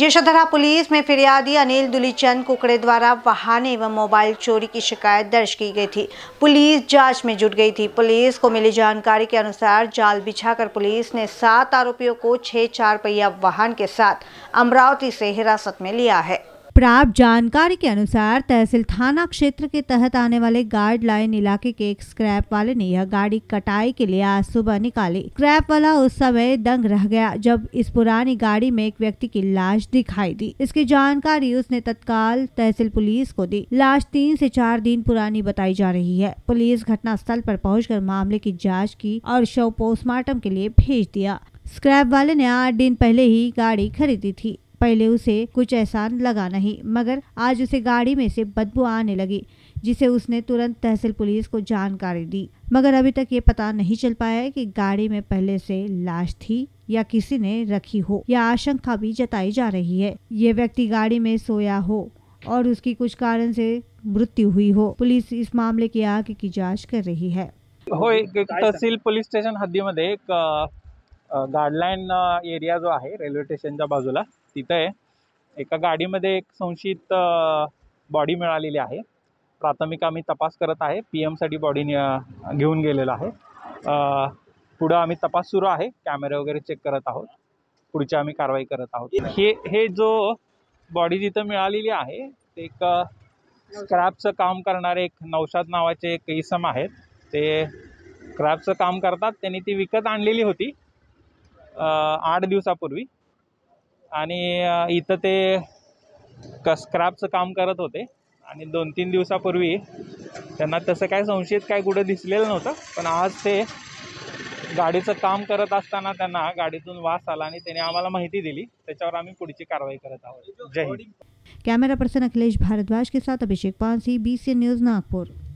Yashodhara police में फिरियादी अनिल दुलीचंद कुकड़े द्वारा वाहन एवं मोबाइल चोरी की शिकायत दर्ज की गई थी। पुलिस जांच में जुट गई थी। पुलिस को मिली जानकारी के अनुसार जाल बिछाकर पुलिस ने 7 आरोपियों को 6 4 पहिया वाहन के साथ अमरावती से हिरासत में लिया है। प्राप्त जानकारी के अनुसार तहसील थाना क्षेत्र के तहत आने वाले गार्डलाइन इलाके के एक स्क्रैप वाले ने यह गाड़ी कटाई के लिए आज सुबह निकाली। स्क्रैप वाला उस समय दंग रह गया जब इस पुरानी गाड़ी में एक व्यक्ति की लाश दिखाई दी। इसकी जानकारी उसने तत्काल तहसील पुलिस को दी। लाश 3 से 4 दिन पुरानी बताई जा रही है। पुलिस घटना स्थल पर पहुंचकर मामले की जाँच की और शव पोस्टमार्टम के लिए भेज दिया। स्क्रैप वाले ने 8 दिन पहले ही गाड़ी खरीदी थी। पहले उसे कुछ एहसान लगा नहीं, मगर आज उसे गाड़ी में से बदबू आने लगी, जिसे उसने तुरंत तहसील पुलिस को जानकारी दी। मगर अभी तक ये पता नहीं चल पाया है कि गाड़ी में पहले से लाश थी या किसी ने रखी हो। यह आशंका भी जताई जा रही है। ये व्यक्ति गाड़ी में सोया हो और उसकी कुछ कारण से मृत्यु हुई हो। पुलिस इस मामले की आगे की जाँच कर रही है। तहसील पोलीस स्टेशन हद्दीमध्ये एक गार्डलाइन एरिया जो है रेलवे स्टेशन बाजूला तिथे एका गाडीमध्ये एक संशयित बॉडी मिळालेली आहे। प्राथमिक आम्ही तपास करत आहे। PM साठी बॉडी घेऊन गेलेला आहे। पुढे आम्ही तपास सुरू आहे। कॅमेरे वगैरे चेक करत आहोत। पुढची आम्ही कारवाई करत आहोत। हे जो बॉडी जिथे मिळालेली आहे ते एक स्क्रॅपचं काम करणारे एक नौशाद नावाचे एक इसम आहेत। ते स्क्रॅपचं काम करतात। त्यांनी ती विकत आणलेली होती 8 दिवसापूर्वी आणि इथे ते स्क्रॅपचं काम करत होते आणि 2-3 दिवसापूर्वी त्यांना तसे काय संशयित काय कुठे दिसलेलं नव्हतं, पण आज ते गाडीचं काम करत असताना त्यांना गाडीतून वास आला आणि त्यांनी आम्हाला माहिती दिली। त्याच्यावर आम्ही पुढची कारवाई करत आहोत। जय हिंद। कॅमेरा पर्सन अखिलेश भारद्वाज के साथ अभिषेक पानसी INBCN न्यूज़ नागपुर।